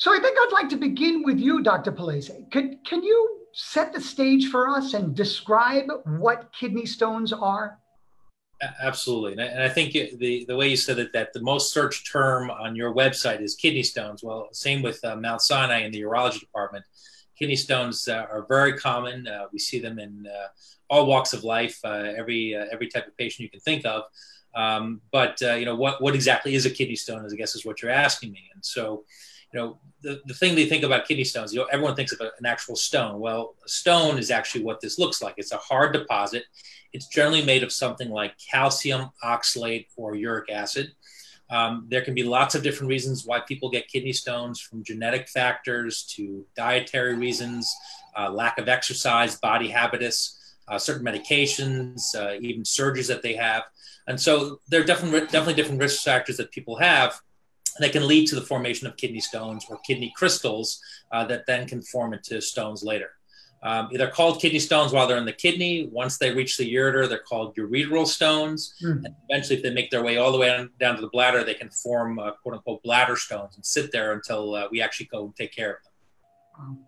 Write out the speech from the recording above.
So I think I'd like to begin with you, Dr. Palese. Can you set the stage for us and describe what kidney stones are? Absolutely. And I think the way you said it, that the most searched term on your website is kidney stones. Well, same with Mount Sinai in the urology department. Kidney stones are very common. We see them in all walks of life, every type of patient you can think of. But what exactly is a kidney stone, I guess, is what you're asking me. And so, you know, the thing they think about kidney stones, you know, everyone thinks of an actual stone. Well, a stone is actually what this looks like. It's a hard deposit. It's generally made of something like calcium oxalate or uric acid. There can be lots of different reasons why people get kidney stones, from genetic factors to dietary reasons, lack of exercise, body habitus, certain medications, even surgeries that they have. And so there are definitely different risk factors that people have that can lead to the formation of kidney stones or kidney crystals that then can form into stones later. They're called kidney stones while they're in the kidney. Once they reach the ureter, they're called ureteral stones. Mm. And eventually, if they make their way all the way down to the bladder, they can form quote unquote bladder stones and sit there until we actually go and take care of them.